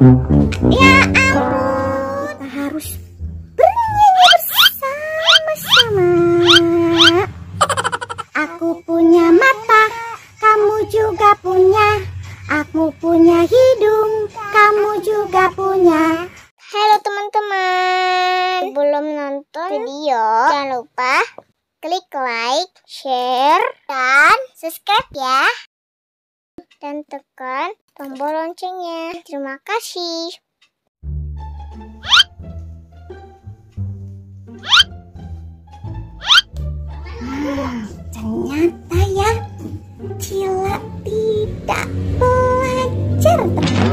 Ya ampun, kita harus bernyanyi bersama-sama. Aku punya mata, kamu juga punya. Aku punya hidung, kamu juga punya. Halo teman-teman, belum nonton video, jangan lupa klik like, share, dan subscribe ya. Dan tekan tombol loncengnya. Terima kasih. Ternyata ya, Cila tidak belajar teman-teman.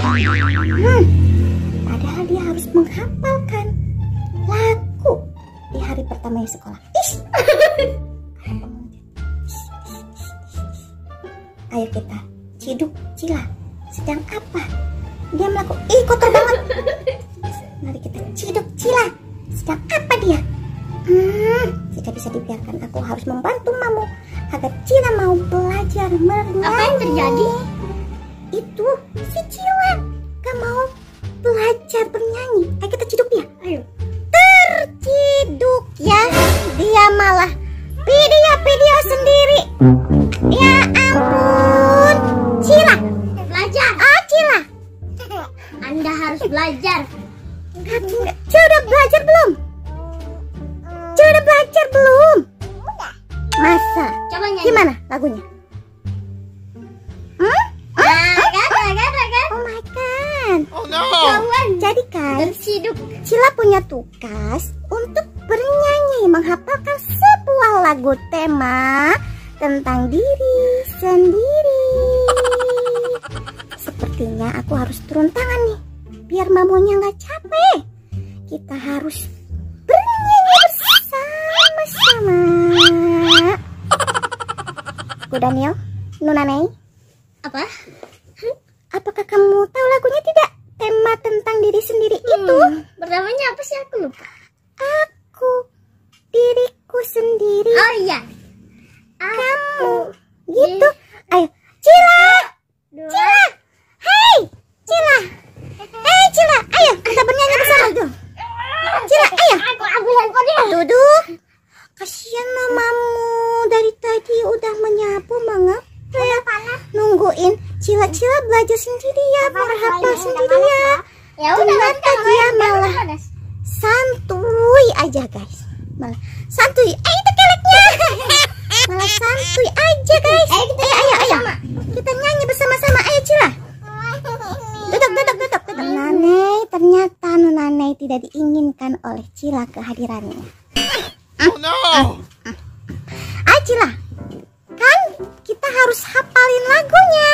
Padahal dia harus menghafalkan lagu di hari pertama di sekolah. Ayo kita ciduk Cila sedang apa? Dia melakukan kotor banget. Mari kita ciduk Cila sedang apa dia? Tidak bisa dibiarkan, aku harus membantu mamu agar Cila mau belajar menyanyi. Apa yang terjadi? Itu si Cila gak mau belajar bernyanyi. Ayo kita ciduk dia. Ayo. Terciduk ya, dia malah video sendiri. Ya ampun, Cila belajar. Oh Cila, Anda harus belajar. Cila udah belajar belum? Cila udah belajar belum? Masa? Coba nyanyi. Gimana lagunya? Oh my god. Oh no. Jadi kan, Cila punya tugas untuk bernyanyi, menghafalkan sebuah lagu tema tentang diri sendiri. Sepertinya aku harus turun tangan nih, biar mamunya nggak capek. Kita harus bernyanyi bersama-sama. Aku Daniel, Luna Mei. Apa? Apakah kamu tahu lagunya tidak? Tema tentang diri sendiri itu. Pertamanya apa sih, aku lupa. Aku diriku sendiri. Oh iya. Kamu gitu. Ayo Cila. Cila. Hai Cila. Hei Cila, ayo kita bernyanyi bersama dong. Cila, ayo. Duduk. Kasihan mamamu dari tadi udah menyapu, mengapa ya? Nungguin Cila belajar sendiri ya, berhafal sendiri ya. Ternyata dia malah santuy aja guys, malah santuy. Ayo tekeleknya, malah santuy aja guys. Ayo kita nyanyi bersama-sama. Ayo Cila, duduk. Nunanei, ternyata Nunanei tidak diinginkan oleh Cila kehadirannya. Ayo Cila, kan kita harus hafalin lagunya.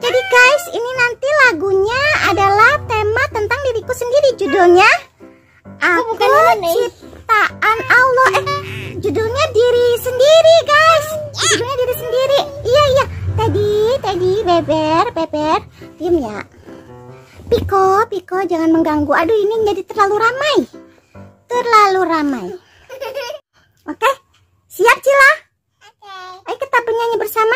Jadi guys, ini nanti lagunya adalah tema tentang diriku sendiri. Judulnya Aku Ciptaan Allah. Judulnya diri sendiri guys. Judulnya diri sendiri. Iya. Teddy, beber. Diam ya. Piko, jangan mengganggu. Aduh, ini jadi terlalu ramai. Oke. Siap Cila? Ayo kita bernyanyi bersama.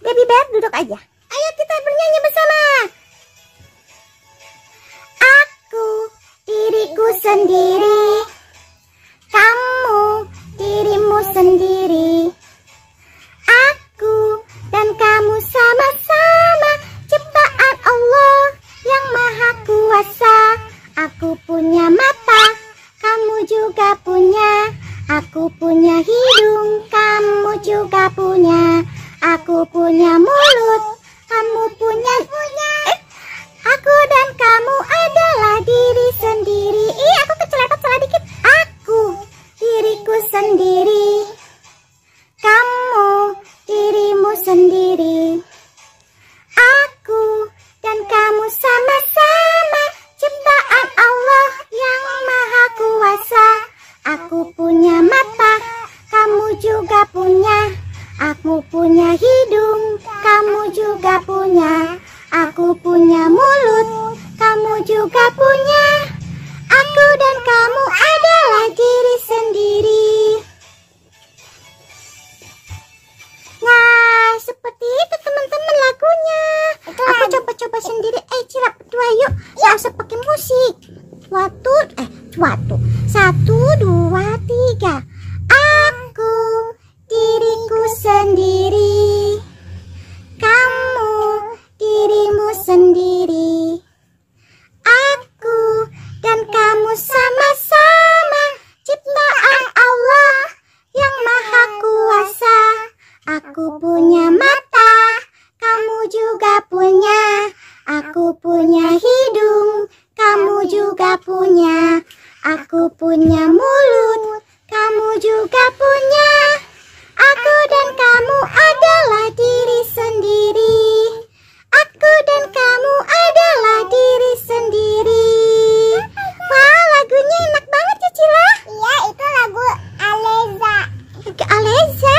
Baby Bear, duduk aja. Ayo kita bernyanyi bersama. Aku diriku sendiri, kamu dirimu sendiri. Aku dan kamu sama-sama ciptaan Allah yang Maha Kuasa. Aku punya mata, kamu juga punya. Aku punya hidung, kamu juga punya. Aku punya mulut, kamu punya. Aku dan kamu adalah diri sendiri. Aku kecelepet dikit. Aku diriku sendiri, kamu dirimu sendiri. Aku dan kamu sama-sama ciptaan Allah yang Maha Kuasa. Aku punya mata, kamu juga punya. Aku punya hidung, kamu juga punya. Aku punya mulut, kamu juga punya. Aku dan kamu adalah diri sendiri. Nah, seperti itu teman-teman lagunya. Aku coba-coba sendiri. Cila, berdua yuk. Aku punya mata, kamu juga punya. Aku punya hidung, kamu juga punya. Aku punya mulut, kamu juga punya. Aku dan kamu adalah diri sendiri. Aku dan kamu adalah diri sendiri. Wah, lagunya enak banget ya, Cila. Iya, itu lagu Aleza. Aleza?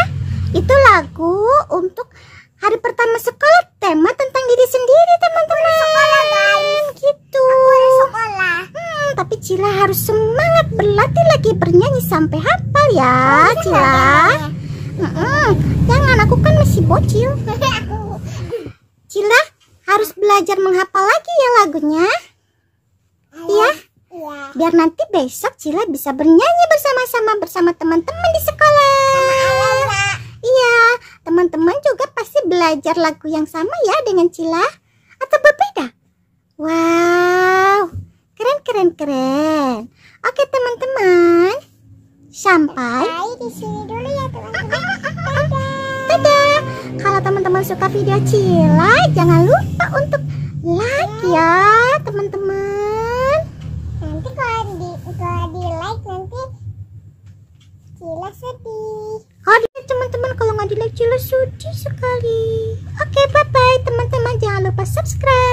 Itu lagu untuk hari pertama sekolah, tema tentang diri sendiri, teman-teman. Sekolah, guys. Gitu. Aku sekolah. Tapi Cila harus semangat berlatih lagi bernyanyi sampai hafal ya, Cila. Jangan, aku kan masih bocil. Cila harus belajar menghafal lagi ya lagunya. Iya. Biar nanti besok Cila bisa bernyanyi bersama-sama bersama teman-teman di sekolah. Iya, teman-teman juga pasti belajar lagu yang sama ya dengan Cila, atau berbeda? Wow, keren. Oke teman-teman, sampai di sini dulu ya teman-teman. Dadah. Kalau teman-teman suka video Cila, jangan lupa untuk like ya teman-teman. Nanti kalau di like nanti Cila sedih. Oh iya teman-teman, kalau nggak di like Cila sedih sekali. Oke, bye-bye teman-teman, jangan lupa subscribe.